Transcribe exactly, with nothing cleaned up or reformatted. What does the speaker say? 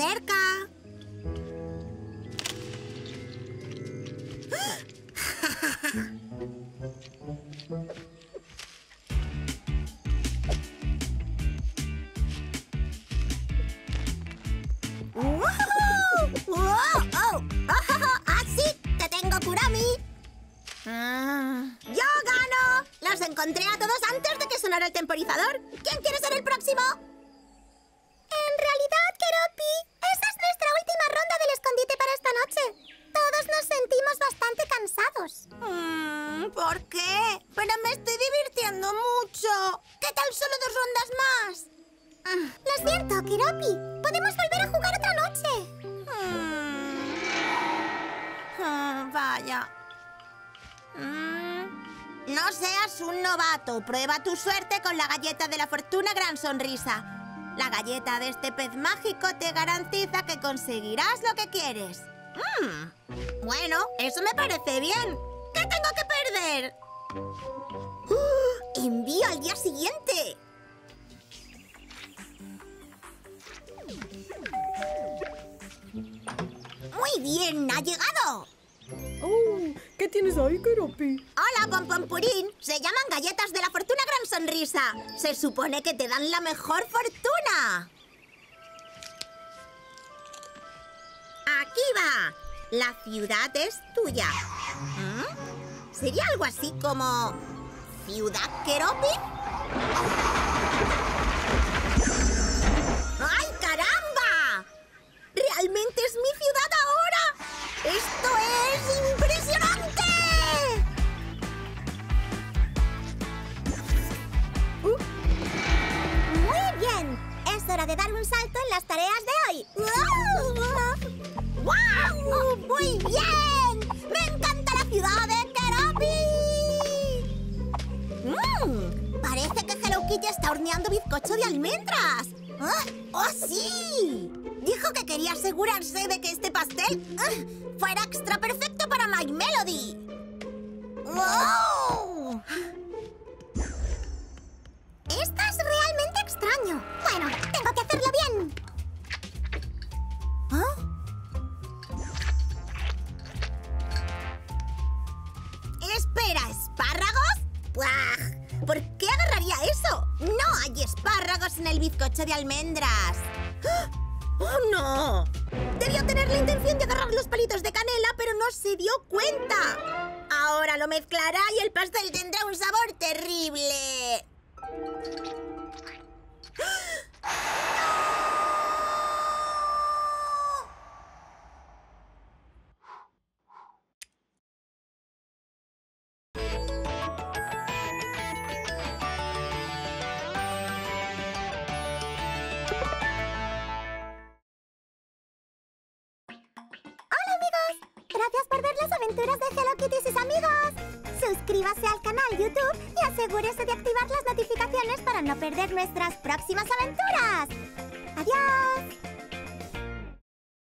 cerca. ¡Wow! ¡Wow! ¡Oh! ¡Oh! ¡Así te tengo, Kuromi! Ah. ¡Yo gano! ¡Los encontré a todos antes de que sonara el temporizador! ¿Quién quiere ser el próximo? En realidad, Keroppi, esta es nuestra última ronda del escondite para esta noche. Todos nos sentimos bastante cansados. Mm, ¿por qué? Pero me estoy divirtiendo mucho. ¿Qué tal solo dos rondas más? Mm. Lo siento, Keroppi. Podemos volver a jugar otra noche. Mm. Mm, vaya. Mm. No seas un novato. Prueba tu suerte con la galleta de la fortuna Gran Sonrisa. La galleta de este pez mágico te garantiza que conseguirás lo que quieres. Mm. Bueno, eso me parece bien. ¿Qué tengo que perder? ¡Oh! ¡Envío al día siguiente! ¡Muy bien! ¡Ha llegado! Oh, ¿qué tienes ahí, Keroppi? Hola, Pompompurín. Se llaman galletas de la fortuna Gran Sonrisa. Se supone que te dan la mejor fortuna. Aquí va. La ciudad es tuya. ¿Mm? ¿Sería algo así como Ciudad Keroppi? ¡Ay, caramba! ¡Realmente es mi ciudad ahora! ¡Esto es impresionante! Uh. ¡Muy bien! Es hora de dar un salto en las tareas de hoy. ¡Wow! ¡Wow! Oh, ¡muy bien! ¡Me encanta la ciudad de Keroppi! Mm, parece que Hello Kitty está horneando bizcocho de almendras. ¡Oh, oh sí! Dijo que quería asegurarse de que este pastel uh, fuera extra perfecto para My Melody. ¡Wow! Esto es realmente extraño. Bueno, tengo que hacerlo bien. ¿Ah? Espera, ¿espárragos? ¡Buah! ¿Por qué agarraría eso? No hay espárragos en el bizcocho de almendras. ¡Ah! ¡Oh, no! Debió tener la intención de agarrar los palitos de canela, pero no se dio cuenta. Ahora lo mezclará y el pastel tendrá un sabor terrible. Gracias por ver las aventuras de Hello Kitty y sus amigos. Suscríbase al canal YouTube y asegúrese de activar las notificaciones para no perder nuestras próximas aventuras. ¡Adiós!